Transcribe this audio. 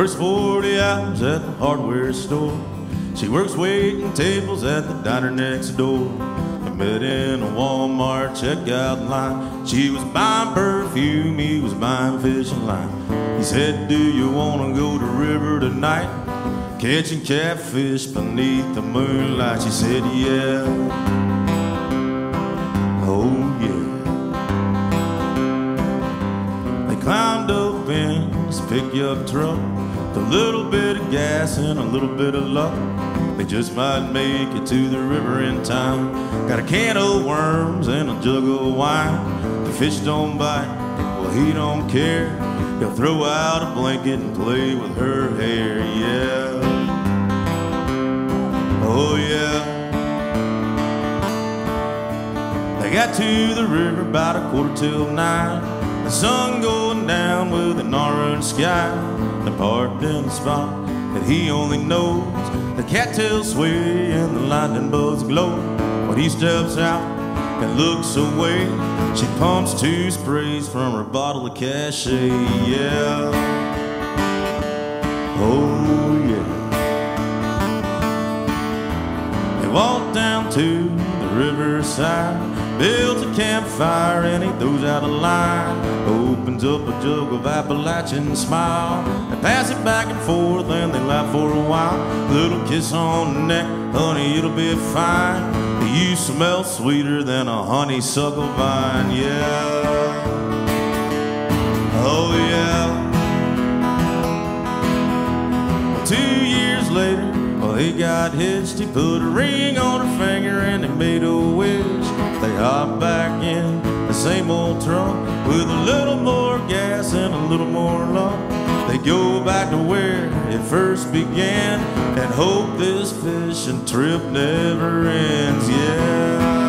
works 40 hours at the hardware store. She works waiting tables at the diner next door. I met in a Walmart checkout line. She was buying perfume, he was buying fishing line. He said, do you wanna go to river tonight? Catching catfish beneath the moonlight. She said, yeah. Oh yeah. They climbed up in this pickup truck. With a little bit of gas and a little bit of luck, they just might make it to the river in time. Got a can of worms and a jug of wine. The fish don't bite, well he don't care. He'll throw out a blanket and play with her hair, yeah. Oh yeah. They got to the river about a 9:15. The sun going down with an orange sky. They parked in the spot that he only knows. The cattails sway and the lightning bugs glow. When he steps out and looks away, she pumps 2 sprays from her bottle of cachet, yeah. Oh yeah. They walk down to the riverside, builds a campfire and he throws out a line. Opens up a jug of Appalachian smile. They pass it back and forth and they laugh for a while. Little kiss on the neck, honey, it'll be fine. You smell sweeter than a honeysuckle vine, yeah. Oh yeah. 2 years later, well he got hitched. He put a ring on her finger and they made a wish. They hopped back in the same old trunk with a little more gas and a little more luck. They go back to where it first began and hope this fishing trip never ends, yeah.